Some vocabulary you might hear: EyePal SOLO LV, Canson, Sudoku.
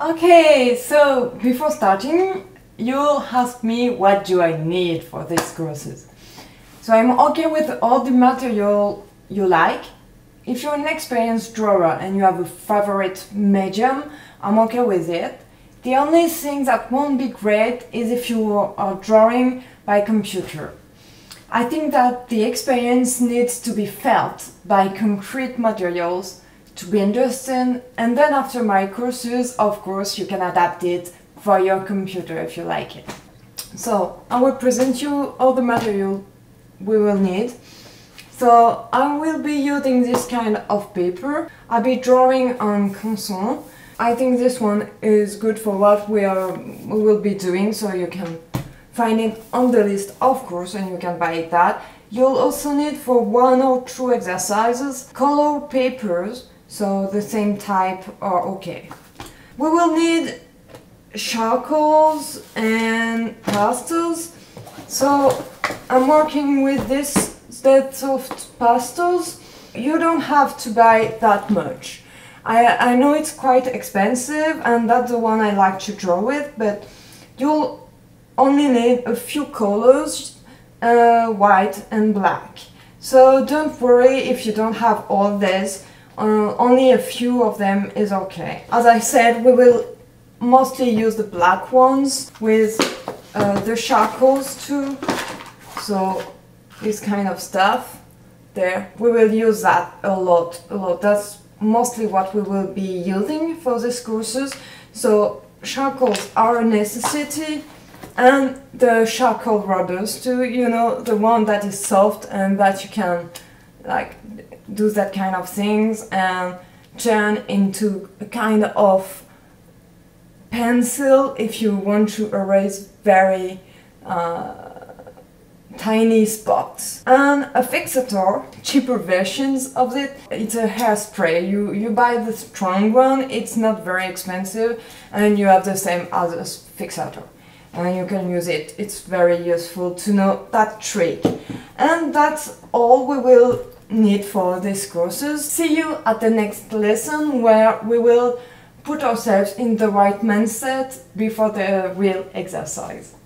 Okay, so before starting, you'll ask me what do I need for these courses. So I'm okay with all the material you like. If you're an experienced drawer and you have a favorite medium, I'm okay with it. The only thing that won't be great is if you are drawing by computer. I think that the experience needs to be felt by concrete materials to be understood, and then after my courses, of course, you can adapt it for your computer if you like it. So I will present you all the material we will need. So I will be using this kind of paper. I'll be drawing on Canson. I think this one is good for what we will be doing, so you can find it on the list, of course, and you can buy that. You'll also need for 1 or 2 exercises color papers, so the same type are okay. We will need charcoals and pastels, so I'm working with this set of pastels. You don't have to buy that much. I know it's quite expensive, and that's the one I like to draw with, but you'll only need a few colors, white and black. So don't worry if you don't have all this, only a few of them is okay. As I said, we will mostly use the black ones with the charcoals too, so this kind of stuff there. We will use that a lot. That's mostly what we will be using for these courses. So charcoals are a necessity, and the charcoal rubbers too, you know, the one that is soft and that you can like do that kind of things and turn into a kind of pencil if you want to erase very tiny spots. And a fixator, cheaper versions of it. It's a hairspray. You buy the strong one, it's not very expensive, and you have the same as a fixator, and you can use it. It's very useful to know that trick. And that's all we will need for these courses. See you at the next lesson, where we will put ourselves in the right mindset before the real exercise.